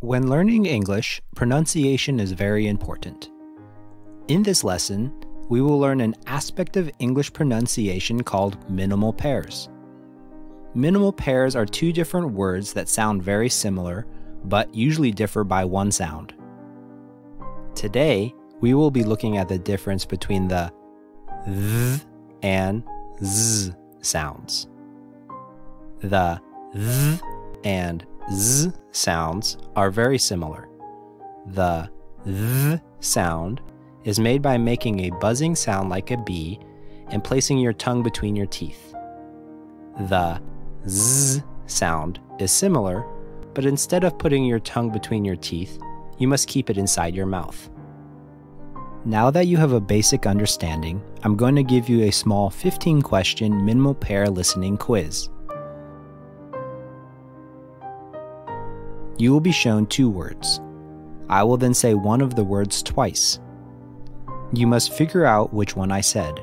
When learning English, pronunciation is very important. In this lesson, we will learn an aspect of English pronunciation called minimal pairs. Minimal pairs are two different words that sound very similar, but usually differ by one sound. Today, we will be looking at the difference between the th and z sounds. The th and z sounds are very similar. The th sound is made by making a buzzing sound like a bee and placing your tongue between your teeth. The z sound is similar, but instead of putting your tongue between your teeth, you must keep it inside your mouth. Now that you have a basic understanding, I'm going to give you a small 15-question minimal pair listening quiz. You will be shown two words. I will then say one of the words twice. You must figure out which one I said.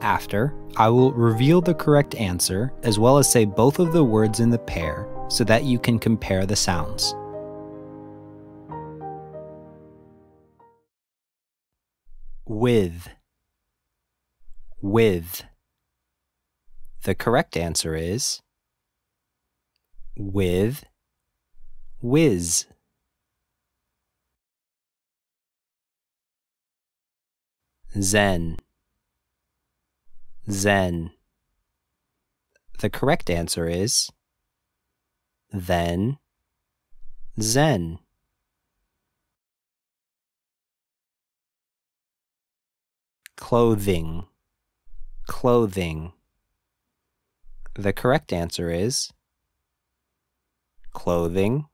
After, I will reveal the correct answer as well as say both of the words in the pair so that you can compare the sounds. With. With. The correct answer is with. Whiz. Zen. Zen. The correct answer is then. Zen. Clothing. Clothing. The correct answer is clothing.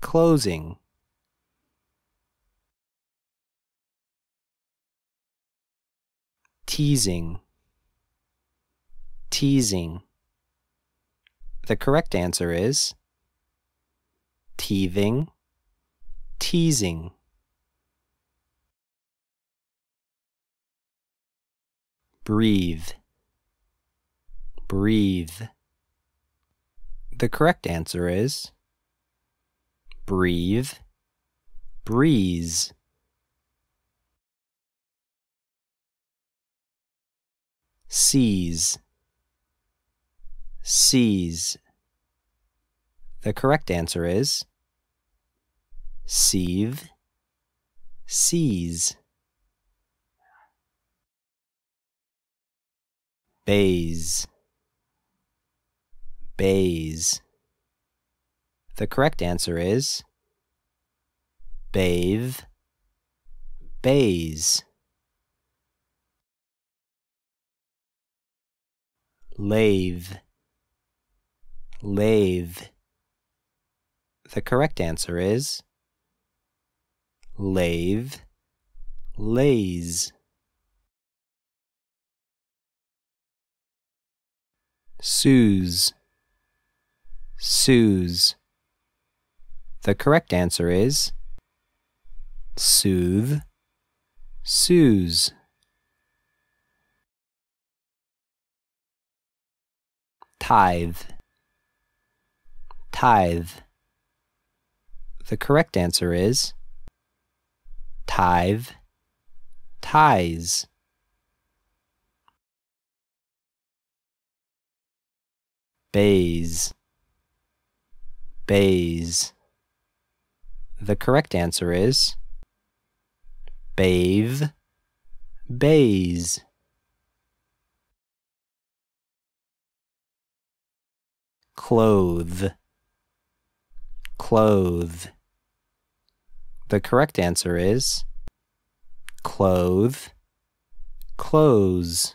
Closing. Teasing. Teasing. The correct answer is teething. Teasing. Breathe. Breathe. The correct answer is breathe. Breeze. Seize. Seize. The correct answer is sieve. Seize. Baze. Baze. The correct answer is bathe. Baze. Lave. Lave. The correct answer is lave. Laze. Suze. Suze. The correct answer is soothe. Soothe. Tithe. Tithe. The correct answer is tithe. Ties. Baze. Baze. The correct answer is bathe. Baze. Clothe. Clothe. The correct answer is clothe. Clothes.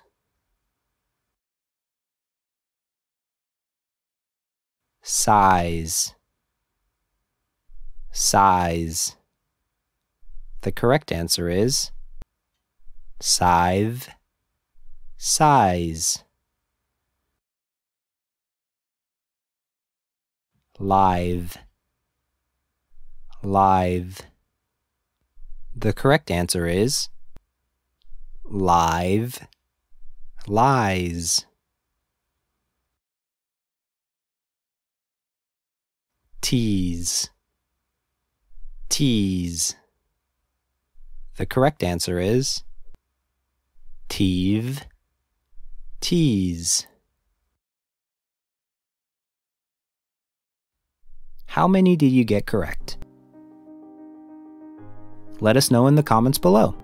Size. Size. The correct answer is scythe. Size. Live. Live. The correct answer is live. Lies. Tease. tease. The correct answer is teeve, tease. How many did you get correct? Let us know in the comments below.